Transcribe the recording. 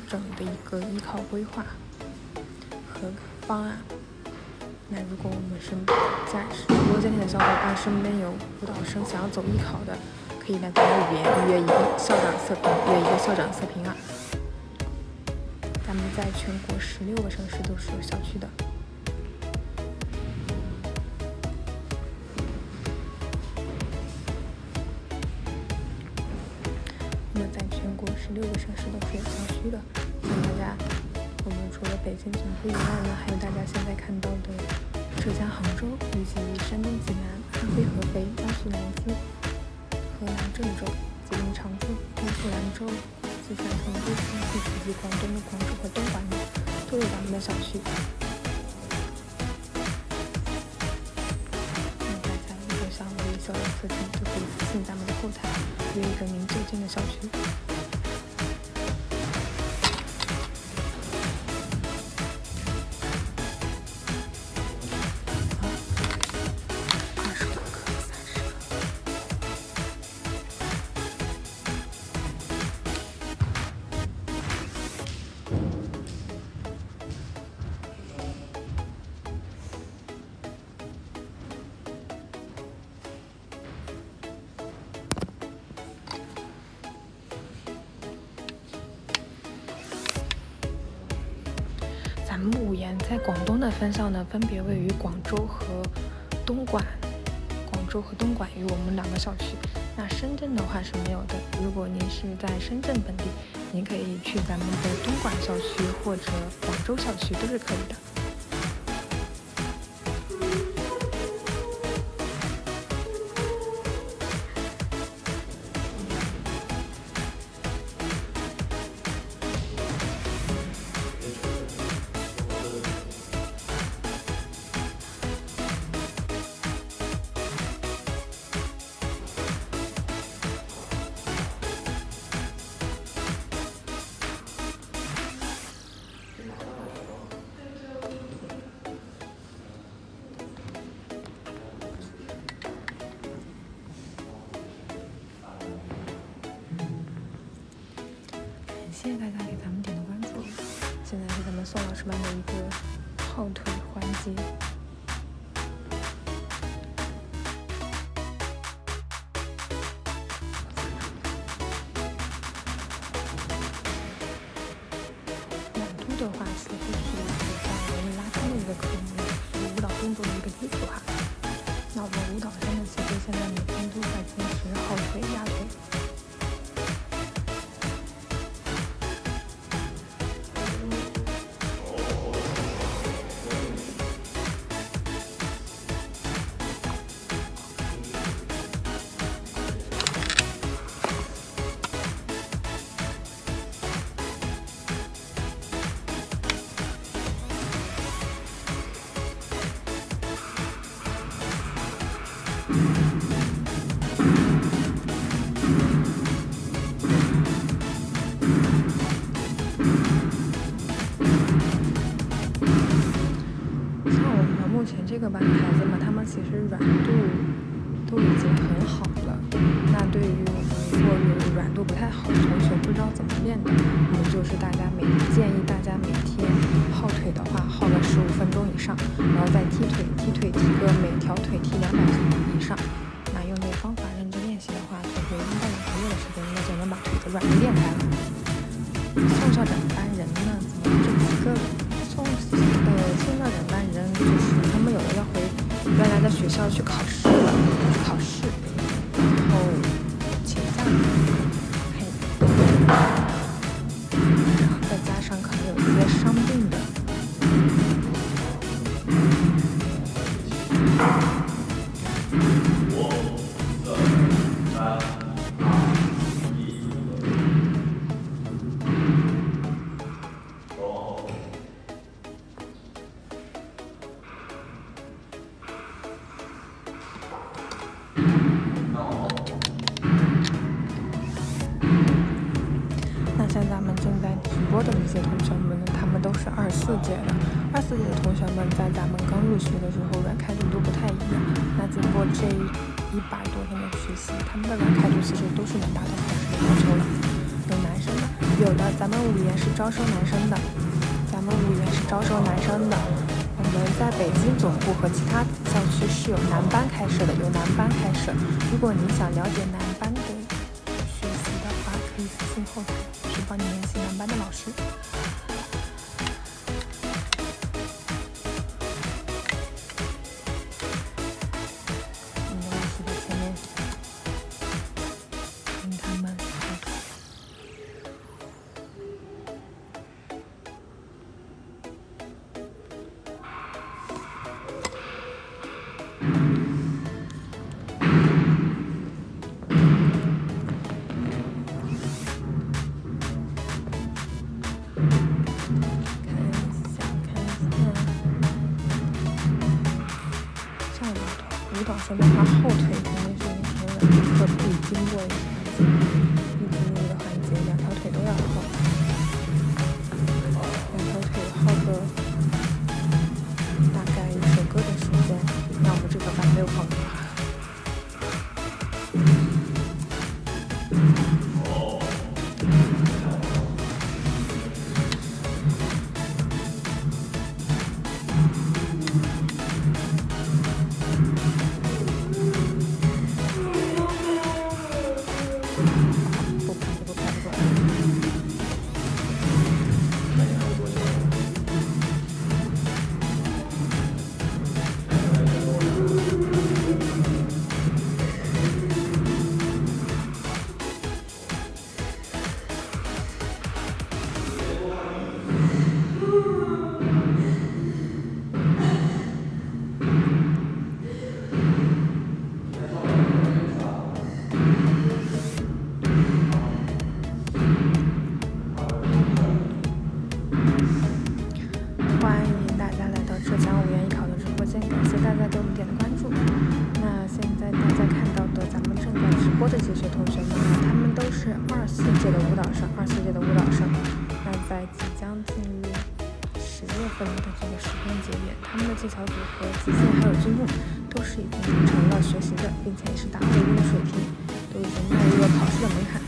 完整的一个依靠规划和方案。那如果我们如果今天的小伙伴身边有辅导生想要走艺考的，可以来咱们这边预约一个校长测评，约一个校长测评啊。咱们在全国16个城市都是有校区的。那么在全国16个城市都是有校区的，所以大家。 我们除了北京总部以外呢，还有大家现在看到的浙江杭州，以及山东济南、安徽合肥、江苏南京、河南郑州、吉林长春、甘肃兰州、四川成都、以及广东的广州和东莞都有咱们的小区。那大家如果想为小人测评，就可以私信咱们的后台，约一个您最近的小区。 咱们五研在广东的分校呢，分别位于广州和东莞与我们2个校区。那深圳的话是没有的。如果您是在深圳本地，您可以去咱们的东莞校区或者广州校区都是可以的。 谢谢大家给咱们点的关注。现在是咱们宋老师班的一个后腿环节。朗读的话，似乎是一个像文艺拉伸的一个科目，是舞蹈动作的一个基础哈。那我们舞蹈生呢，其实现在每天都在坚持后腿、压腿。 这个班的孩子们，他们其实软度都已经很好了。那对于我们如果有软度不太好的同学，不知道怎么练的，我们就是建议大家每天耗腿的话，耗了15分钟以上，然后再踢腿，踢个每条腿踢200下以上。那用这个方法认真练习的话，同学应该有足够的时间，应该就能把腿的软度练开了。宋校长班人呢，怎么这几个宋校长班人就是。 原来在学校去考试，然后请假，然后再加上可能有一些伤病的，24届的同学们在咱们刚入学的时候，软开度都不太一样。那经过这100多天的学习，他们的软开度其实都是能达到考试的要求了。有男生呢，有的咱们五研是招收男生的，我们在北京总部和其他校区是有男班开设的，如果您想了解男班的学习的话，可以私信后台，去帮你联系男班的老师。说明他后腿肯定是一直的，可不可以经过一步一步的环节，两条腿都要后，大概一首歌的时间，那我们这个班没有跑。技巧组合、极限还有军用，都是已经很常要学习的，并且也是达到一定的水平，都已经迈入了考试的门槛。